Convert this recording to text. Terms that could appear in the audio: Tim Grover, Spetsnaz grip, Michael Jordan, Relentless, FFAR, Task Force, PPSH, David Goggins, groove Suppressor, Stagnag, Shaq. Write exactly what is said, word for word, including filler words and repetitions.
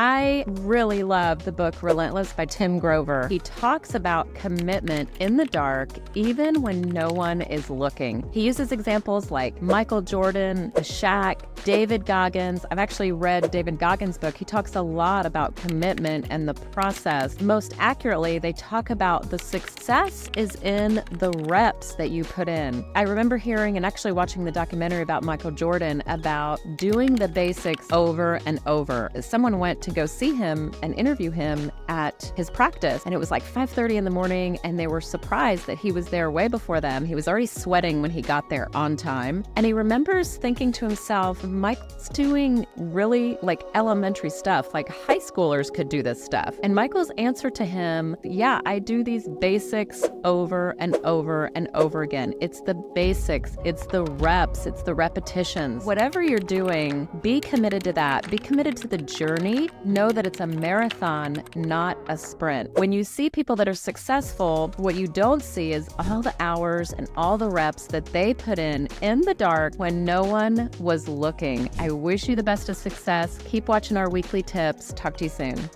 I really love the book Relentless by Tim Grover. He talks about commitment in the dark, even when no one is looking. He uses examples like Michael Jordan, Shaq, David Goggins. I've actually read David Goggins' book. He talks a lot about commitment and the process. Most accurately, they talk about the success is in the reps that you put in. I remember hearing and actually watching the documentary about Michael Jordan about doing the basics over and over. Someone went to go see him and interview him at his practice, and it was like five thirty in the morning, and they were surprised that he was there way before them. He was already sweating when he got there on time, and he remembers thinking to himself, Michael's doing really like elementary stuff, like high schoolers could do this stuff. And Michael's answer to him, yeah, I do these basics over and over and over again. It's the basics, it's the reps, it's the repetitions. Whatever you're doing, be committed to that, be committed to the journey. Know that it's a marathon, not a sprint. When you see people that are successful, what you don't see is all the hours and all the reps that they put in in the dark when no one was looking. I wish you the best of success. Keep watching our weekly tips. Talk to you soon.